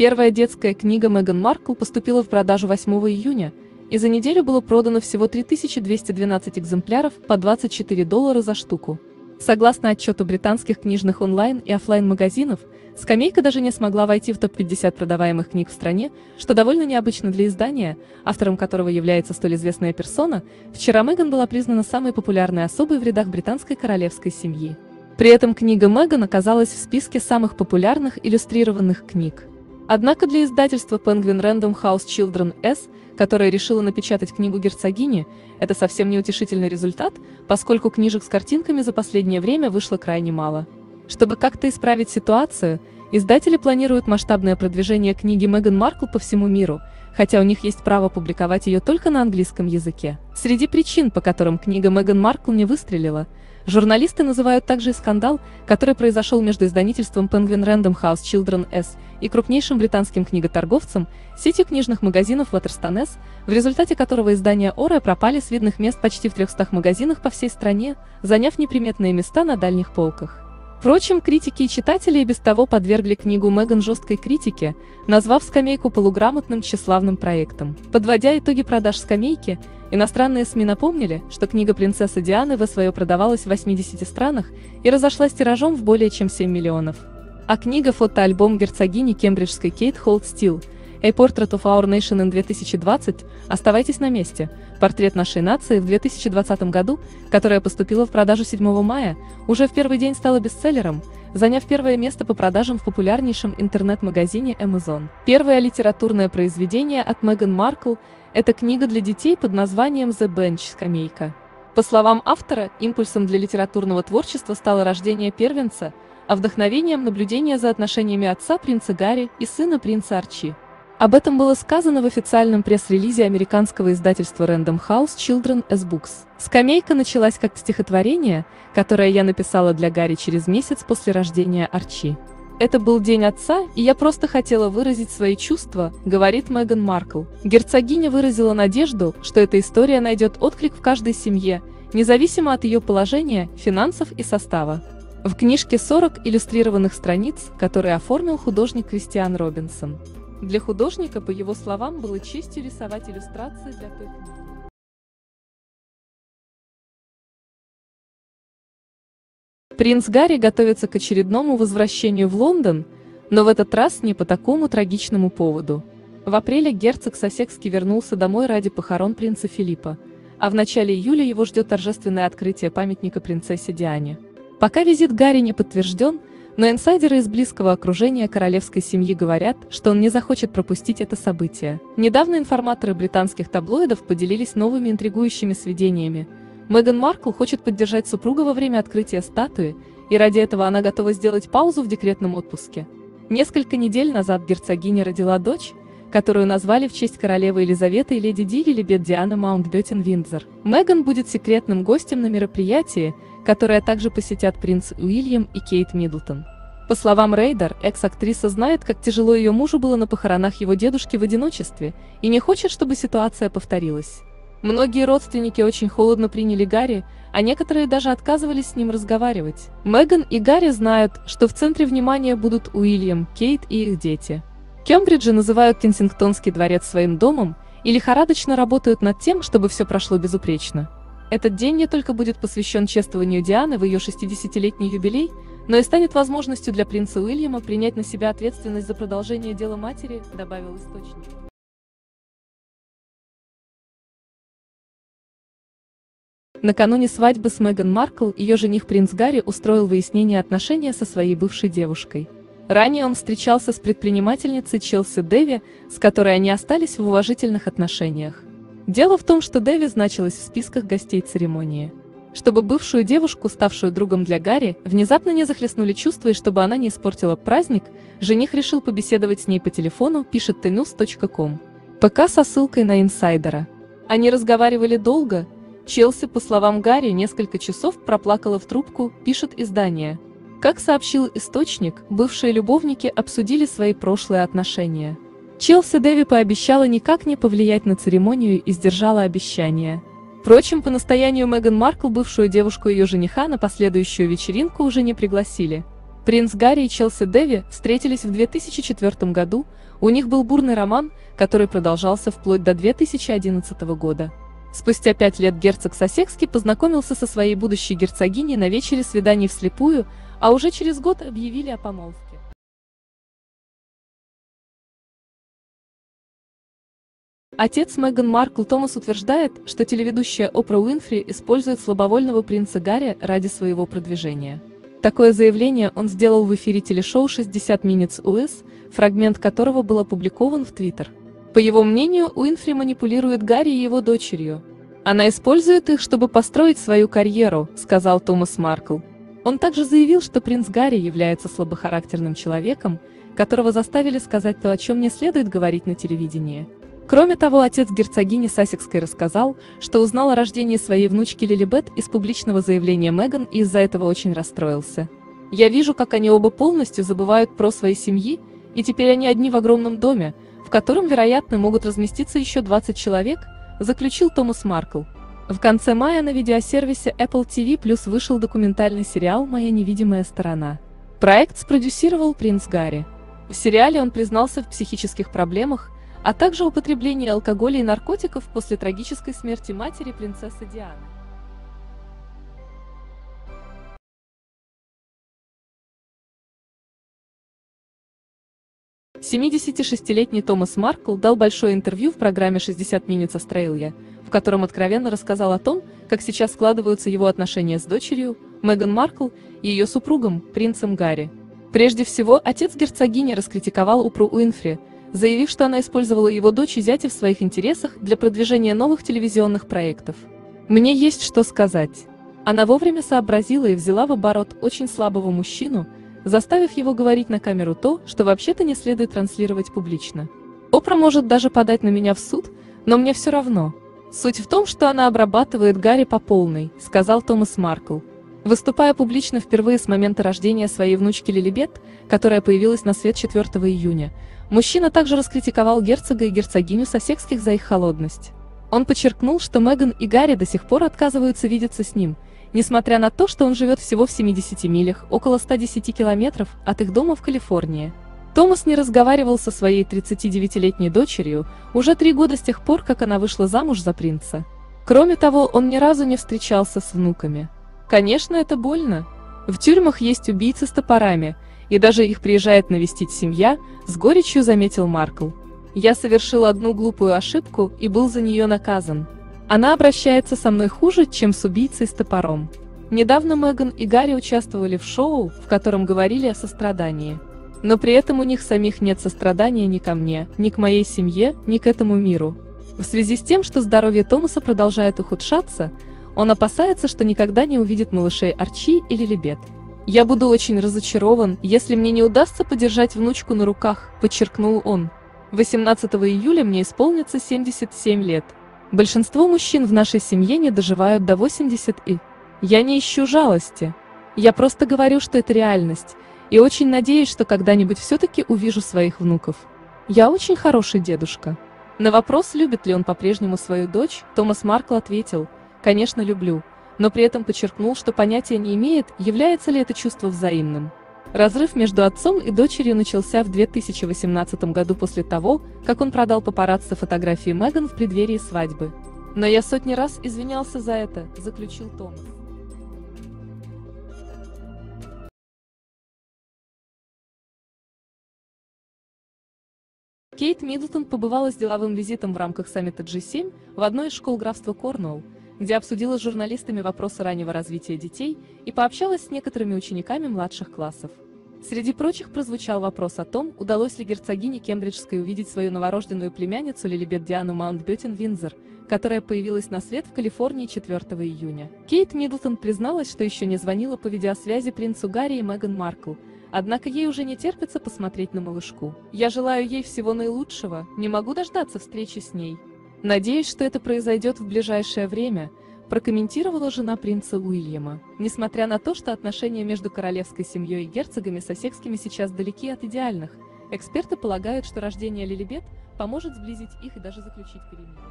Первая детская книга Меган Маркл поступила в продажу 8 июня, и за неделю было продано всего 3212 экземпляров по $24 за штуку. Согласно отчету британских книжных онлайн и офлайн магазинов, «Скамейка» даже не смогла войти в топ-50 продаваемых книг в стране, что довольно необычно для издания, автором которого является столь известная персона. Вчера Меган была признана самой популярной особой в рядах британской королевской семьи. При этом книга Меган оказалась в списке самых популярных иллюстрированных книг. Однако для издательства Penguin Random House Children's, которая решила напечатать книгу герцогини, это совсем не утешительный результат, поскольку книжек с картинками за последнее время вышло крайне мало. Чтобы как-то исправить ситуацию, издатели планируют масштабное продвижение книги Меган Маркл по всему миру, хотя у них есть право публиковать ее только на английском языке. Среди причин, по которым книга Меган Маркл не выстрелила, журналисты называют также и скандал, который произошел между издательством Penguin Random House Children's и крупнейшим британским книготорговцем, сетью книжных магазинов Waterstones, в результате которого издания Опры пропали с видных мест почти в 300 магазинах по всей стране, заняв неприметные места на дальних полках. Впрочем, критики и читатели и без того подвергли книгу Меган жесткой критике, назвав «Скамейку» полуграмотным тщеславным проектом. Подводя итоги продаж «Скамейки», иностранные СМИ напомнили, что книга принцессы Дианы В.С. продавалась в 80 странах и разошлась тиражом в более чем 7 миллионов. А книга-фотоальбом герцогини кембриджской Кейт «Hold Still: A Portrait of Our Nation in 2020» «Оставайтесь на месте. Портрет нашей нации в 2020 году», которая поступила в продажу 7 мая, уже в первый день стала бестселлером, заняв первое место по продажам в популярнейшем интернет-магазине Amazon. Первое литературное произведение от Меган Маркл – это книга для детей под названием «The Bench» «Скамейка». По словам автора, импульсом для литературного творчества стало рождение первенца, а вдохновением – наблюдение за отношениями отца принца Гарри и сына принца Арчи. Об этом было сказано в официальном пресс-релизе американского издательства Random House Children's Books. «Скамейка» началась как стихотворение, которое я написала для Гарри через месяц после рождения Арчи. «Это был день отца, и я просто хотела выразить свои чувства», — говорит Меган Маркл. Герцогиня выразила надежду, что эта история найдет отклик в каждой семье, независимо от ее положения, финансов и состава. В книжке 40 иллюстрированных страниц, которые оформил художник Кристиан Робинсон. Для художника, по его словам, было честью рисовать иллюстрации для той книги. Принц Гарри готовится к очередному возвращению в Лондон, но в этот раз не по такому трагичному поводу. В апреле герцог Сассекский вернулся домой ради похорон принца Филиппа, а в начале июля его ждет торжественное открытие памятника принцессе Диане. Пока визит Гарри не подтвержден, но инсайдеры из близкого окружения королевской семьи говорят, что он не захочет пропустить это событие. Недавно информаторы британских таблоидов поделились новыми интригующими сведениями. Меган Маркл хочет поддержать супруга во время открытия статуи, и ради этого она готова сделать паузу в декретном отпуске. Несколько недель назад герцогиня родила дочь, которую назвали в честь королевы Елизаветы и леди Лилибет Дианы Маунтбеттен-Виндзор. Меган будет секретным гостем на мероприятии, которое также посетят принц Уильям и Кейт Миддлтон. По словам Рейдер, экс-актриса знает, как тяжело ее мужу было на похоронах его дедушки в одиночестве, и не хочет, чтобы ситуация повторилась. Многие родственники очень холодно приняли Гарри, а некоторые даже отказывались с ним разговаривать. Меган и Гарри знают, что в центре внимания будут Уильям, Кейт и их дети. Кембриджи называют Кенсингтонский дворец своим домом и лихорадочно работают над тем, чтобы все прошло безупречно. Этот день не только будет посвящен чествованию Дианы в ее 60-летний юбилей, но и станет возможностью для принца Уильяма принять на себя ответственность за продолжение дела матери, добавил источник. Накануне свадьбы с Меган Маркл ее жених принц Гарри устроил выяснение отношений со своей бывшей девушкой. Ранее он встречался с предпринимательницей Челси Дэви, с которой они остались в уважительных отношениях. Дело в том, что Дэви значилась в списках гостей церемонии. Чтобы бывшую девушку, ставшую другом для Гарри, внезапно не захлестнули чувства и чтобы она не испортила праздник, жених решил побеседовать с ней по телефону, пишет tnews.com. ПК со ссылкой на инсайдера. Они разговаривали долго, Челси, по словам Гарри, несколько часов проплакала в трубку, пишет издание. Как сообщил источник, бывшие любовники обсудили свои прошлые отношения. Челси Дэви пообещала никак не повлиять на церемонию и сдержала обещание. Впрочем, по настоянию Меган Маркл бывшую девушку ее жениха на последующую вечеринку уже не пригласили. Принц Гарри и Челси Дэви встретились в 2004 году, У них был бурный роман, который продолжался вплоть до 2011 года. Спустя 5 лет герцог Сассекский познакомился со своей будущей герцогиней на вечере свиданий вслепую, а уже через год объявили о помолвке. Отец Меган Маркл Томас утверждает, что телеведущая Опра Уинфри использует слабовольного принца Гарри ради своего продвижения. Такое заявление он сделал в эфире телешоу 60 Minutes US, фрагмент которого был опубликован в Твиттер. По его мнению, Уинфри манипулирует Гарри и его дочерью. «Она использует их, чтобы построить свою карьеру», — сказал Томас Маркл. Он также заявил, что принц Гарри является слабохарактерным человеком, которого заставили сказать то, о чем не следует говорить на телевидении. Кроме того, отец герцогини Сассекской рассказал, что узнал о рождении своей внучки Лилибет из публичного заявления Меган и из-за этого очень расстроился. «Я вижу, как они оба полностью забывают про свои семьи, и теперь они одни в огромном доме, в котором, вероятно, могут разместиться еще 20 человек», заключил Томас Маркл. В конце мая на видеосервисе Apple TV Plus вышел документальный сериал «Моя невидимая сторона». Проект спродюсировал принц Гарри. В сериале он признался в психических проблемах, а также употреблении алкоголя и наркотиков после трагической смерти матери принцессы Дианы. «76-летний Томас Маркл дал большое интервью в программе 60 Minutes Australia, в котором откровенно рассказал о том, как сейчас складываются его отношения с дочерью, Меган Маркл, и ее супругом, принцем Гарри. Прежде всего, отец герцогини раскритиковал Опру Уинфри, заявив, что она использовала его дочь и зятя в своих интересах для продвижения новых телевизионных проектов. «Мне есть что сказать. Она вовремя сообразила и взяла в оборот очень слабого мужчину, заставив его говорить на камеру то, что вообще-то не следует транслировать публично. Опра может даже подать на меня в суд, но мне все равно. Суть в том, что она обрабатывает Гарри по полной», — сказал Томас Маркл. Выступая публично впервые с момента рождения своей внучки Лилибет, которая появилась на свет 4 июня, мужчина также раскритиковал герцога и герцогиню Сассекских за их холодность. Он подчеркнул, что Меган и Гарри до сих пор отказываются видеться с ним, несмотря на то, что он живет всего в 70 милях, около 110 километров, от их дома в Калифорнии. Томас не разговаривал со своей 39-летней дочерью уже 3 года с тех пор, как она вышла замуж за принца. Кроме того, он ни разу не встречался с внуками. «Конечно, это больно. В тюрьмах есть убийцы с топорами, и даже их приезжает навестить семья», — с горечью заметил Маркл. «Я совершил одну глупую ошибку и был за нее наказан. Она обращается со мной хуже, чем с убийцей с топором». Недавно Меган и Гарри участвовали в шоу, в котором говорили о сострадании. «Но при этом у них самих нет сострадания ни ко мне, ни к моей семье, ни к этому миру». В связи с тем, что здоровье Томаса продолжает ухудшаться, он опасается, что никогда не увидит малышей Арчи или Лилибет. «Я буду очень разочарован, если мне не удастся подержать внучку на руках», — подчеркнул он. «18 июля мне исполнится 77 лет. Большинство мужчин в нашей семье не доживают до 80 и... Я не ищу жалости. Я просто говорю, что это реальность, и очень надеюсь, что когда-нибудь все-таки увижу своих внуков. Я очень хороший дедушка». На вопрос, любит ли он по-прежнему свою дочь, Томас Маркл ответил: «Конечно, люблю», но при этом подчеркнул, что понятия не имеет, является ли это чувство взаимным. Разрыв между отцом и дочерью начался в 2018 году после того, как он продал папарацци фотографии Меган в преддверии свадьбы. «Но я сотни раз извинялся за это», — заключил Томас. Кейт Миддлтон побывала с деловым визитом в рамках саммита G7 в одной из школ графства Корнуолл, где обсудила с журналистами вопросы раннего развития детей и пообщалась с некоторыми учениками младших классов. Среди прочих прозвучал вопрос о том, удалось ли герцогине Кембриджской увидеть свою новорожденную племянницу Лилибет Диану Маунтбеттен-Виндзор, которая появилась на свет в Калифорнии 4 июня. Кейт Миддлтон призналась, что еще не звонила по видеосвязи принцу Гарри и Меган Маркл, однако ей уже не терпится посмотреть на малышку. «Я желаю ей всего наилучшего, не могу дождаться встречи с ней. Надеюсь, что это произойдет в ближайшее время», прокомментировала жена принца Уильяма. Несмотря на то, что отношения между королевской семьей и герцогами Сассекскими сейчас далеки от идеальных, эксперты полагают, что рождение Лилибет поможет сблизить их и даже заключить перемирие.